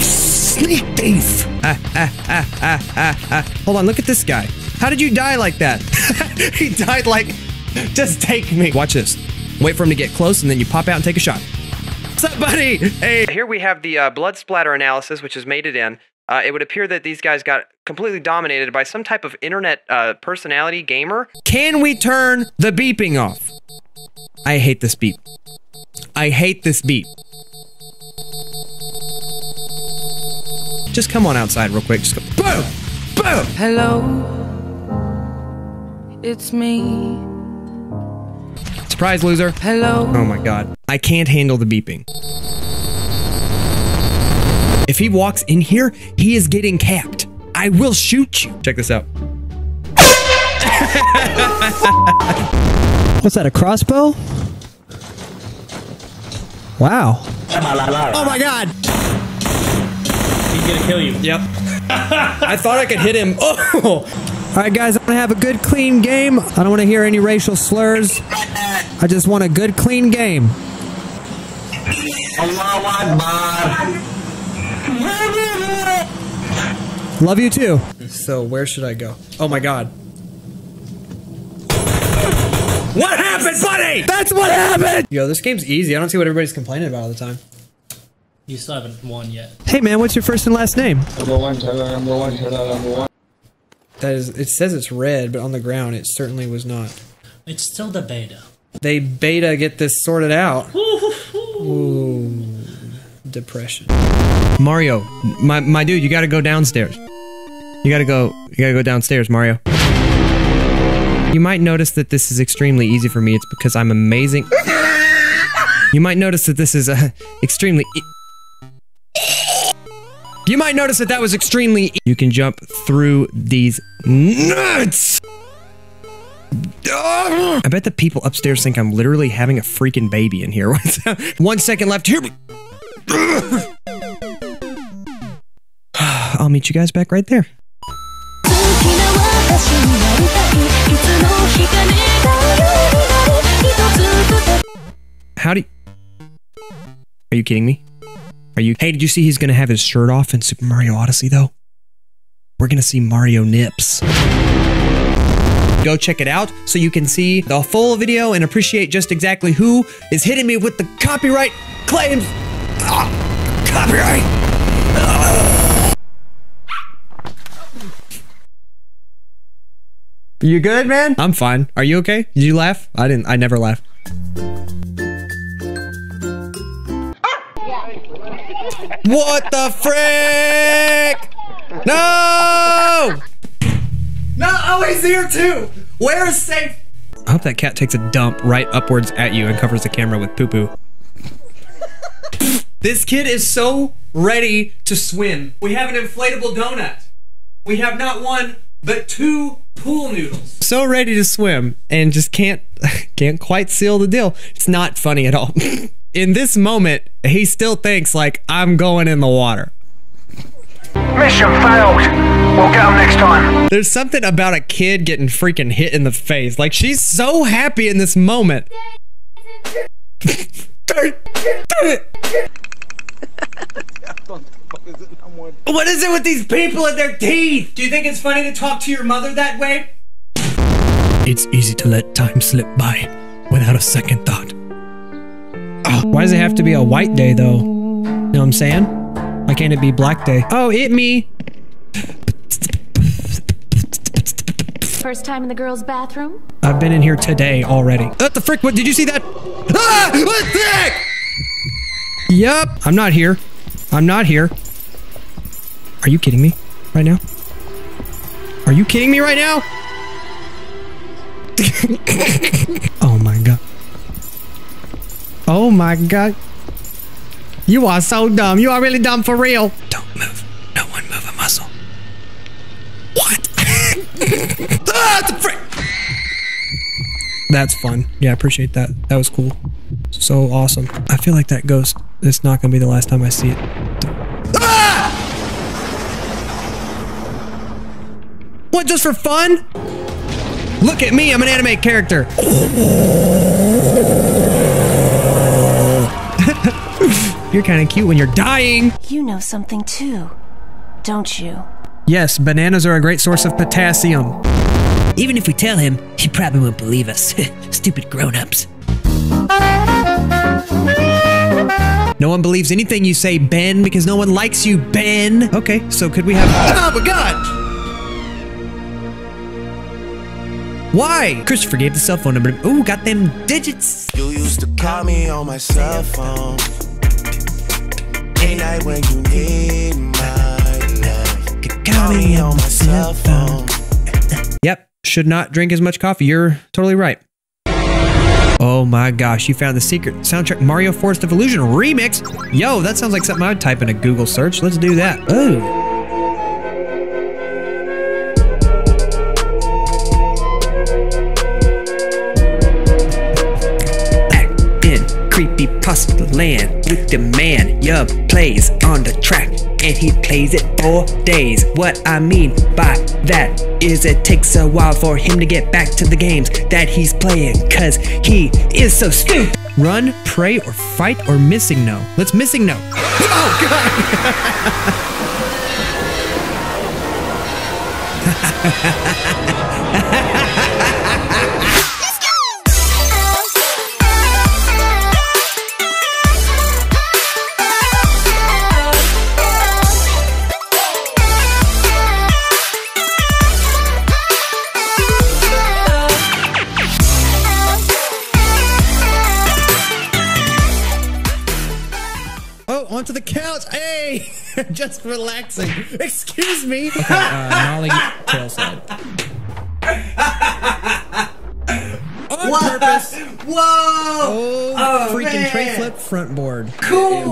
Snake thief! Hold on, look at this guy. How did you die like that? He died like, just take me. Watch this. Wait for him to get close, and then you pop out and take a shot. What's up, buddy? Hey. Here we have the blood splatter analysis, which has made it in. It would appear that these guys got completely dominated by some type of internet personality gamer. Can we turn the beeping off? I hate this beep. I hate this beep. Just come on outside real quick. Just go boom! Boom! Hello. It's me. Surprise, loser. Hello. Oh my god. I can't handle the beeping. If he walks in here, he is getting capped. I will shoot you. Check this out. What's that, a crossbow? Wow. Oh my god. He's gonna kill you. Yep. I thought I could hit him. Oh. All right, guys, I'm gonna have a good, clean game. I don't want to hear any racial slurs. I just want a good, clean game. Love you too. So where should I go? Oh my god. What happened, buddy? That's what happened! Yo, this game's easy. I don't see what everybody's complaining about all the time. You still haven't won yet. Hey man, what's your first and last name? Number one. That is, it says it's red, but on the ground it certainly was not. It's still the beta. They beta get this sorted out. Ooh. Depression. Mario, my dude, you gotta go downstairs. You gotta go downstairs, Mario. You might notice that this is extremely easy for me. It's because I'm amazing. You might notice that this is extremely... You might notice that that was extremely... You can jump through these nuts! I bet the people upstairs think I'm literally having a freaking baby in here. 1 second left. Here we... I'll meet you guys back right there. Howdy. Are you kidding me? Are you? Hey, did you see he's gonna have his shirt off in Super Mario Odyssey though? We're gonna see Mario nips. Go check it out so you can see the full video and appreciate just exactly who is hitting me with the copyright claims. Copyright! You good, man? I'm fine. Are you okay? Did you laugh? I didn't. I never laugh. Ah! What the frick? No! No! Oh, he's here too! Where is safe? I hope that cat takes a dump right upwards at you and covers the camera with poo-poo. This kid is so ready to swim. We have an inflatable donut. We have not one, but two pool noodles. So ready to swim and just can't quite seal the deal. It's not funny at all. In this moment, he still thinks like, I'm going in the water. Mission failed. We'll get him next time. There's something about a kid getting freaking hit in the face. Like, she's so happy in this moment. What is it with these people and their teeth? Do you think it's funny to talk to your mother that way? It's easy to let time slip by without a second thought. Ugh. Why does it have to be a white day though? Know what I'm saying? Why can't it be black day? Oh, it me. First time in the girls' bathroom? I've been in here today already. What the frick? What did you see that? Ah! What the heck? Yup. I'm not here. I'm not here. Are you kidding me right now? Are you kidding me right now? Oh my god. Oh my god. You are so dumb. You are really dumb for real. Don't move. No one move a muscle. What? Ah, the frick! That's fun. Yeah, I appreciate that. That was cool. So awesome. I feel like that ghost, it's not gonna be the last time I see it. Ah! What, just for fun? Look at me, I'm an anime character. You're kind of cute when you're dying. You know something too, don't you? Yes, bananas are a great source of potassium. Even if we tell him, he probably won't believe us. Stupid grown-ups. No one believes anything you say, Ben, because no one likes you, Ben. Okay, so could we have... Oh my God! Why? Christopher gave the cell phone number. Ooh, got them digits. You used to call me on my cell phone. Day night when you need my love. You call me on my cell phone. Yep, should not drink as much coffee. You're totally right. Oh my gosh, you found the secret soundtrack. Mario Forest of Illusion remix. Yo, that sounds like something I would type in a Google search. Let's do that. Ooh. Back in creepy pasta land with the man Yub plays on the track, and he plays it for days. What I mean by that is it takes a while for him to get back to the games that he's playing, cause he is so stupid. Run, pray, or fight, or missing no. Let's missing no. Oh God. Onto the couch. Hey, just relaxing. Excuse me. Okay, Molly tailside. On purpose. Whoa. Oh, freaking tray flip front board. Cool.